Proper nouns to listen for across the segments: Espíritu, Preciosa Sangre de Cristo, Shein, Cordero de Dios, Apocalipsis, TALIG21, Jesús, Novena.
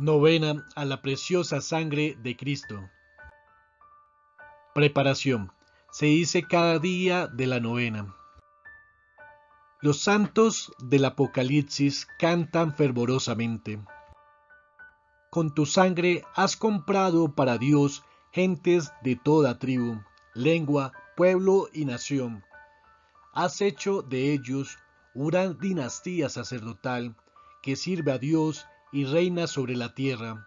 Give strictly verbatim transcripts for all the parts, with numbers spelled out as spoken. Novena a la preciosa sangre de Cristo. Preparación. Se dice cada día de la novena. Los santos del Apocalipsis cantan fervorosamente. Con tu sangre has comprado para Dios gentes de toda tribu, lengua, pueblo y nación. Has hecho de ellos una dinastía sacerdotal que sirve a Dios y reina sobre la tierra.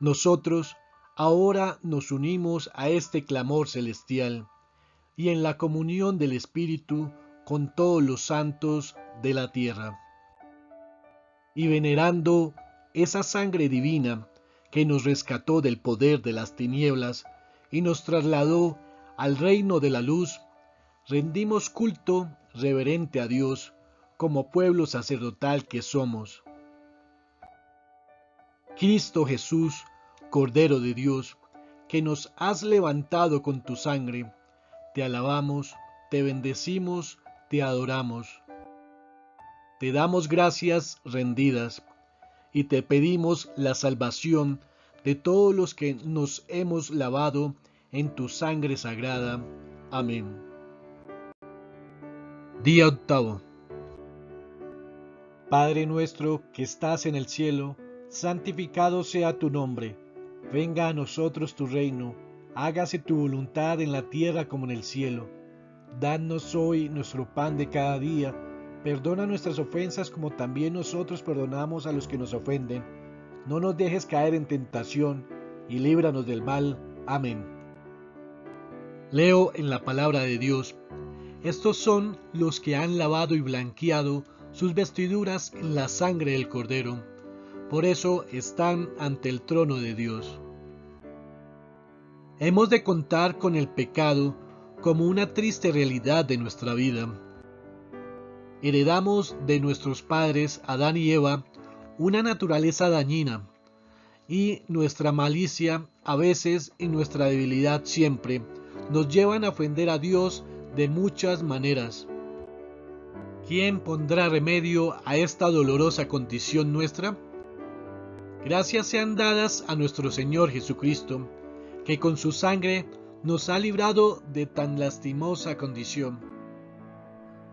Nosotros ahora nos unimos a este clamor celestial y en la comunión del Espíritu con todos los santos de la tierra, y venerando esa sangre divina que nos rescató del poder de las tinieblas y nos trasladó al reino de la luz, rendimos culto reverente a Dios como pueblo sacerdotal que somos. Cristo Jesús, Cordero de Dios, que nos has levantado con tu sangre, te alabamos, te bendecimos, te adoramos. Te damos gracias rendidas y te pedimos la salvación de todos los que nos hemos lavado en tu sangre sagrada. Amén. Día octavo. Padre nuestro que estás en el cielo, santificado sea tu nombre. Venga a nosotros tu reino, hágase tu voluntad en la tierra como en el cielo. Danos hoy nuestro pan de cada día. Perdona nuestras ofensas como también nosotros perdonamos a los que nos ofenden. No nos dejes caer en tentación y líbranos del mal. Amén. Leo en la palabra de Dios. Estos son los que han lavado y blanqueado sus vestiduras en la sangre del Cordero. Por eso están ante el trono de Dios. Hemos de contar con el pecado como una triste realidad de nuestra vida. Heredamos de nuestros padres Adán y Eva una naturaleza dañina, y nuestra malicia a veces y nuestra debilidad siempre nos llevan a ofender a Dios de muchas maneras. ¿Quién pondrá remedio a esta dolorosa condición nuestra? Gracias sean dadas a nuestro Señor Jesucristo, que con su sangre nos ha librado de tan lastimosa condición.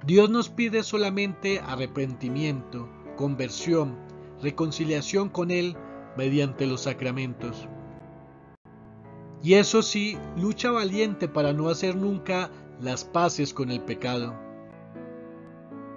Dios nos pide solamente arrepentimiento, conversión, reconciliación con Él mediante los sacramentos. Y eso sí, lucha valiente para no hacer nunca las paces con el pecado.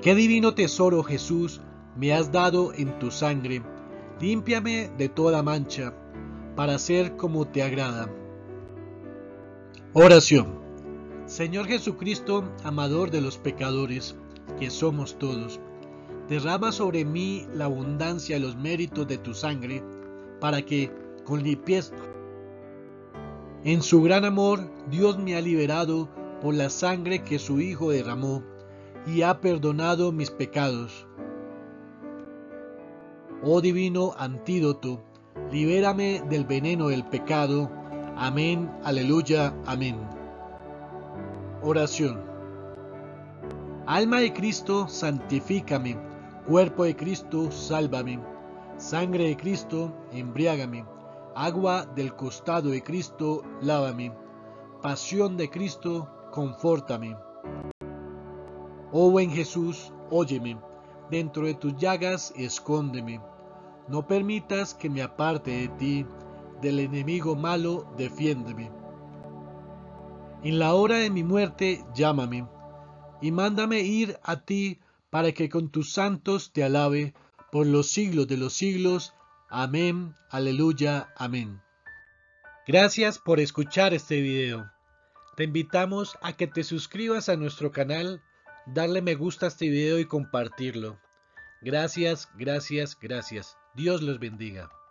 Qué divino tesoro, Jesús, me has dado en tu sangre. Límpiame de toda mancha, para ser como te agrada. Oración. Señor Jesucristo, amador de los pecadores, que somos todos, derrama sobre mí la abundancia de los méritos de tu sangre, para que, con limpieza, en su gran amor, Dios me ha liberado por la sangre que su Hijo derramó, y ha perdonado mis pecados. Oh divino antídoto, libérame del veneno del pecado. Amén, aleluya, amén. Oración. Alma de Cristo, santifícame. Cuerpo de Cristo, sálvame. Sangre de Cristo, embriágame. Agua del costado de Cristo, lávame. Pasión de Cristo, confórtame. Oh buen Jesús, óyeme. Dentro de tus llagas, escóndeme. No permitas que me aparte de ti. Del enemigo malo, defiéndeme. En la hora de mi muerte, llámame, y mándame ir a ti para que con tus santos te alabe por los siglos de los siglos. Amén, aleluya, amén. Gracias por escuchar este video. Te invitamos a que te suscribas a nuestro canal, darle me gusta a este video y compartirlo. Gracias, gracias, gracias. Dios los bendiga.